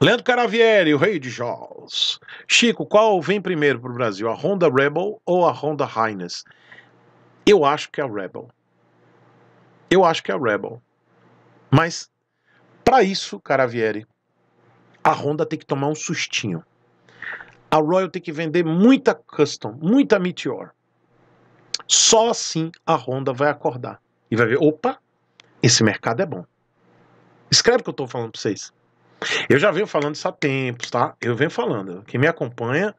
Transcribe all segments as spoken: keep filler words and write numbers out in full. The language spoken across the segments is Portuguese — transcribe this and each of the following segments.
Leandro Caravieri, o rei de Jaws. Chico, qual vem primeiro para o Brasil? A Honda Rebel ou a Honda H'Ness? Eu acho que é a Rebel. Eu acho que é a Rebel. Mas, para isso, Caravieri, a Honda tem que tomar um sustinho. A Royal tem que vender muita Custom, muita Meteor. Só assim a Honda vai acordar. E vai ver, opa, esse mercado é bom. Escreve o que eu estou falando para vocês. Eu já venho falando isso há tempos, tá? Eu venho falando. Quem me acompanha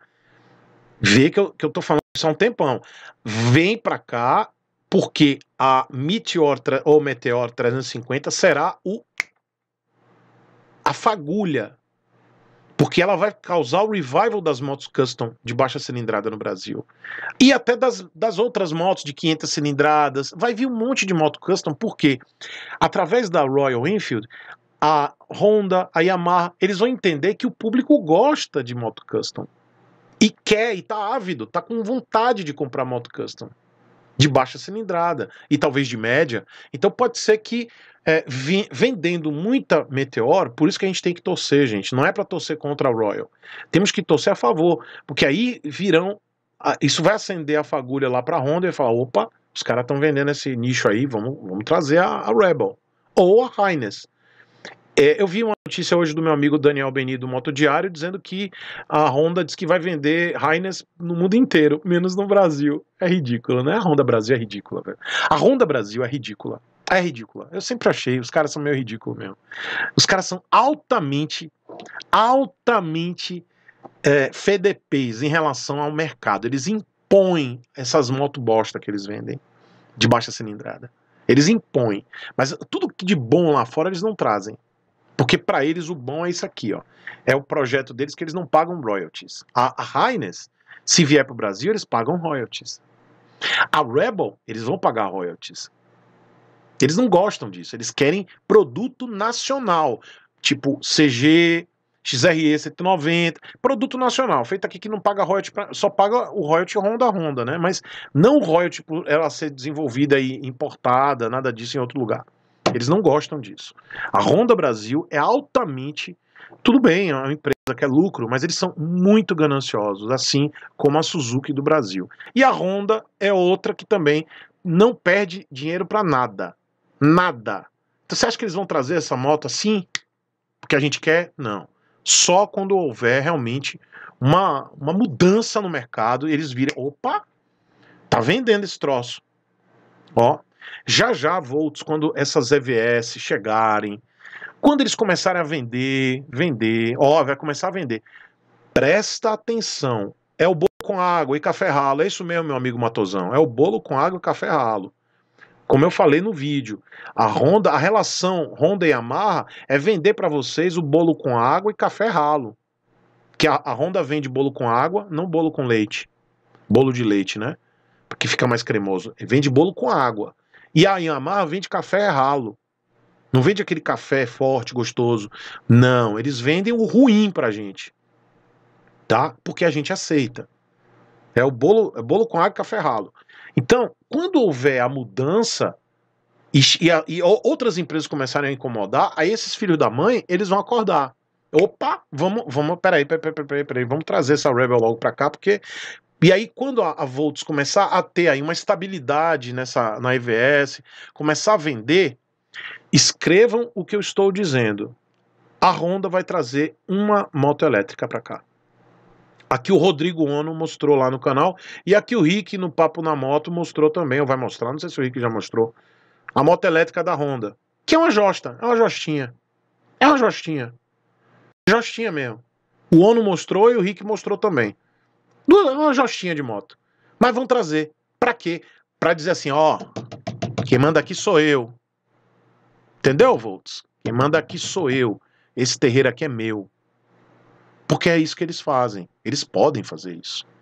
vê que eu, que eu tô falando isso há um tempão. Vem pra cá, porque a Meteor ou Meteor trezentos e cinquenta será o a fagulha. Porque ela vai causar o revival das motos custom de baixa cilindrada no Brasil. E até das, das outras motos de quinhentas cilindradas. Vai vir um monte de moto custom, porque através da Royal Enfield, a Honda, a Yamaha, eles vão entender que o público gosta de moto custom. E quer, e tá ávido, tá com vontade de comprar moto custom. De baixa cilindrada, e talvez de média. Então pode ser que, é, vendendo muita Meteor, por isso que a gente tem que torcer, gente. Não é para torcer contra a Royal. Temos que torcer a favor, porque aí virão... A, isso vai acender a fagulha lá pra Honda e falar, opa, os caras estão vendendo esse nicho aí, vamos, vamos trazer a, a Rebel. Ou a H'Ness. É, eu vi uma notícia hoje do meu amigo Daniel Beni do Motodiário dizendo que a Honda diz que vai vender H'Ness no mundo inteiro, menos no Brasil. É ridículo, né? A Honda Brasil é ridícula, velho. A Honda Brasil é ridícula. É ridícula. Eu sempre achei, os caras são meio ridículos mesmo. Os caras são altamente, altamente é, F D Ps em relação ao mercado. Eles impõem essas motos bosta que eles vendem de baixa cilindrada. Eles impõem. Mas tudo que de bom lá fora eles não trazem. Porque para eles o bom é isso aqui, ó. É o projeto deles que eles não pagam royalties. A, a H'Ness, se vier para o Brasil, eles pagam royalties. A Rebel, eles vão pagar royalties. Eles não gostam disso. Eles querem produto nacional. Tipo C G, X R E cento e noventa. Produto nacional. Feito aqui que não paga royalty. Pra, só paga o royalty Honda Honda, né? Mas não o royalty por ela ser desenvolvida e importada, nada disso em outro lugar. Eles não gostam disso. A Honda Brasil é altamente... Tudo bem, é uma empresa que é lucro, mas eles são muito gananciosos, assim como a Suzuki do Brasil. E a Honda é outra que também não perde dinheiro para nada. Nada. Então, você acha que eles vão trazer essa moto assim? Porque a gente quer? Não. Só quando houver realmente uma, uma mudança no mercado, eles viram, opa, tá vendendo esse troço. Ó. Já já, Voltz, quando essas E V S chegarem, quando eles começarem a vender, vender, ó, vai começar a vender. Presta atenção, é o bolo com água e café ralo, é isso mesmo, meu amigo Matosão, é o bolo com água e café ralo. Como eu falei no vídeo, a Honda, a relação Honda e Yamaha é vender para vocês o bolo com água e café ralo. Que a, a Honda vende bolo com água, não bolo com leite. Bolo de leite, né? Porque fica mais cremoso. Vende bolo com água. E a Yamaha vende café ralo. Não vende aquele café forte, gostoso. Não, eles vendem o ruim pra gente. Tá? Porque a gente aceita. É o bolo, é bolo com água e café ralo. Então, quando houver a mudança e, e, a, e outras empresas começarem a incomodar, aí esses filhos da mãe, eles vão acordar. Opa, vamos, vamos, peraí, peraí, peraí, peraí, vamos trazer essa Rebel logo pra cá, porque... E aí quando a, a Voltz começar a ter aí uma estabilidade nessa, na E V S, começar a vender, escrevam o que eu estou dizendo. A Honda vai trazer uma moto elétrica para cá. Aqui o Rodrigo Ono mostrou lá no canal e aqui o Rick no Papo na Moto mostrou também, ou vai mostrar, não sei se o Rick já mostrou, a moto elétrica da Honda, que é uma josta, é uma jostinha, é uma jostinha, jostinha mesmo. O Ono mostrou e o Rick mostrou também. Uma jostinha de moto. Mas vão trazer. Pra quê? Pra dizer assim, ó, quem manda aqui sou eu. Entendeu, Voltz? Quem manda aqui sou eu. Esse terreiro aqui é meu. Porque é isso que eles fazem. Eles podem fazer isso.